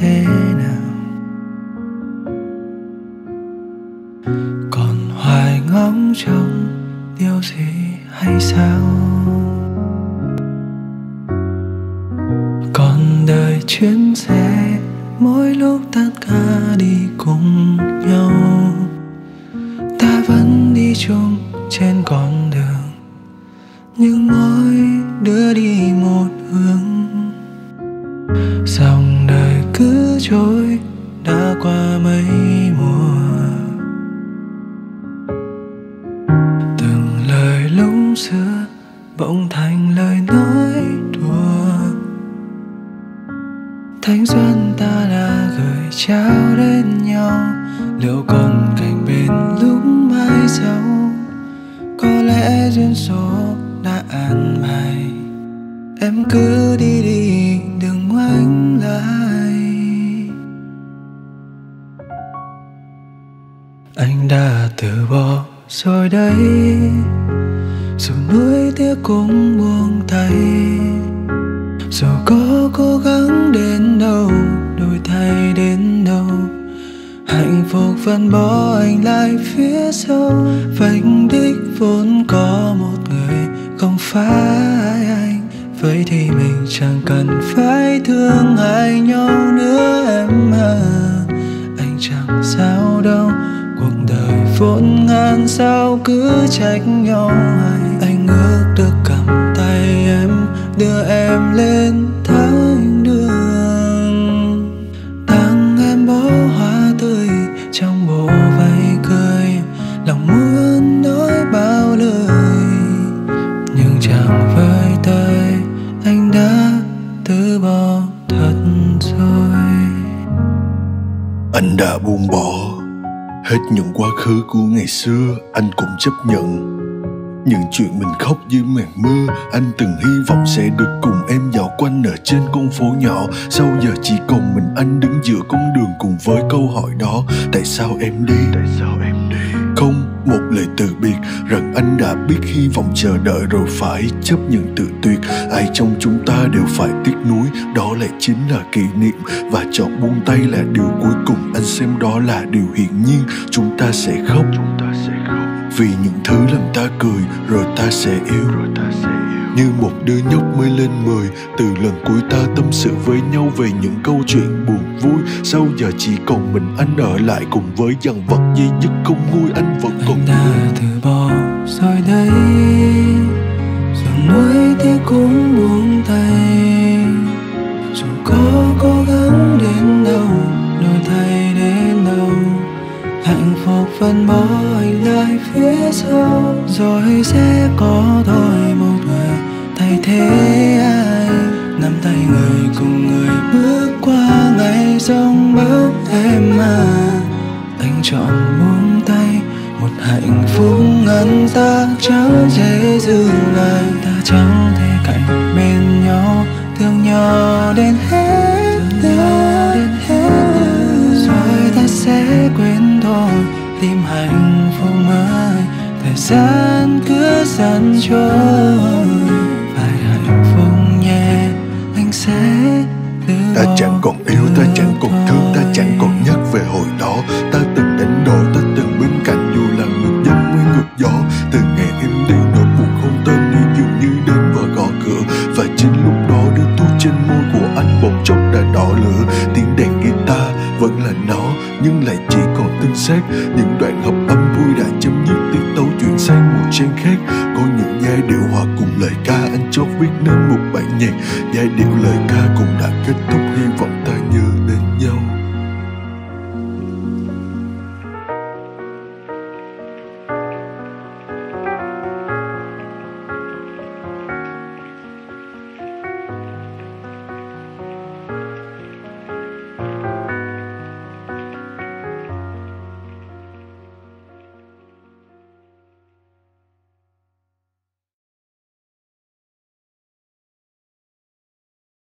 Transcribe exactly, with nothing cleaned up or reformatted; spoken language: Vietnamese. thế nào. Còn hoài ngóng trông điều gì hay sao? Còn đời chuyến xe mỗi lúc tan ca đi cùng nhau, ta vẫn đi chung trên con đường, nhưng mỗi đứa đi một hướng. Dòng đời cứ trôi, đã qua mấy mùa, từng lời lúc xưa bỗng thành lời nói đùa. Thanh xuân ta đã gửi trao đến nhau, liệu còn cạnh bên lúc mai sau? Có lẽ duyên số đã an bài, em cứ đi đi đừng ngoảnh lại. Anh đã từ bỏ rồi đấy, dù nuối tiếc cũng buông tay, dù có cố gắng đến đâu, đổi thay đến đâu, hạnh phúc vẫn bỏ anh lại phía sau. Vành đích vốn có một người, không phải anh, vậy thì mình chẳng cần phải thương hại nhau nữa em à. Anh chẳng sao đâu, cuộc đời vốn ngàn sao cứ trách nhau hoài. Anh ước được cầm tay em, đưa em lên thánh đường, tặng em bó hoa tươi trong bộ váy cười, lòng muốn nói bao lời nhưng chẳng với tới. Anh đã từ bỏ thật rồi, anh đã buông bỏ hết những quá khứ của ngày xưa, anh cũng chấp nhận. Những chuyện mình khóc dưới màn mưa, anh từng hy vọng sẽ được cùng em dạo quanh ở trên con phố nhỏ. Sau giờ chỉ còn mình anh đứng giữa con đường cùng với câu hỏi đó, tại sao em đi? Tại sao em đi? Không một lời từ biệt, rằng anh đã biết hy vọng chờ đợi rồi phải chấp nhận tự tuyệt. Ai trong chúng ta đều phải tiếc nuối, đó lại chính là kỷ niệm, và chọn buông tay là điều cuối cùng. Anh xem đó là điều hiển nhiên, chúng ta sẽ khóc, chúng ta sẽ khóc vì những thứ làm ta cười, rồi ta sẽ yêu, rồi ta sẽ yêu. Như một đứa nhóc mới lên mười, từ lần cuối ta tâm sự với nhau về những câu chuyện buồn vui. Sau giờ chỉ còn mình anh ở lại cùng với dằn vặt dây dứt không nguôi, anh vẫn còn. Anh đã từ bỏ rồi đấy, rồi nuối tiếc cũng buông tay, dù có cố gắng đến đâu, đổi thay đến đâu, hạnh phúc vẫn bỏ anh lại phía sau. Rồi sẽ có thôi một người thay thế anh, nắm tay người cùng người bước qua ngày giông bão em à. Anh chọn buông tay, một hạnh phúc ngăn ta chẳng thể dừng lại. Ta chẳng thể cạnh bên nhau, thương nhau đến hết đời. Rồi ta sẽ quên tìm hạnh phúc mới, thời gian cứ dần trôi. Phải hạnh phúc nhé, anh sẽ từ bỏ. Ta chẳng còn yêu, ta chẳng còn thương, ta chẳng còn nhắc về hồi đó. Ta từng đánh đổi, ta từng bên cạnh dù là ngược gió mới ngược gió. Từ ngày em đi nỗi buồn không tên đi dường như đến và gõ cửa, và chính lúc đó đứa thuốc trên môi của anh bỗng chốc đã đỏ lửa. Tiếng đàn guitar vẫn là nó nhưng lại chỉ còn tinh xác, những đoạn hợp âm vui đã chấm dứt, tiết tấu chuyển sang một trang khác. Có những giai điệu hòa cùng lời ca, anh chót viết nên một bản nhạc, giai điệu lời ca cũng đã kết thúc.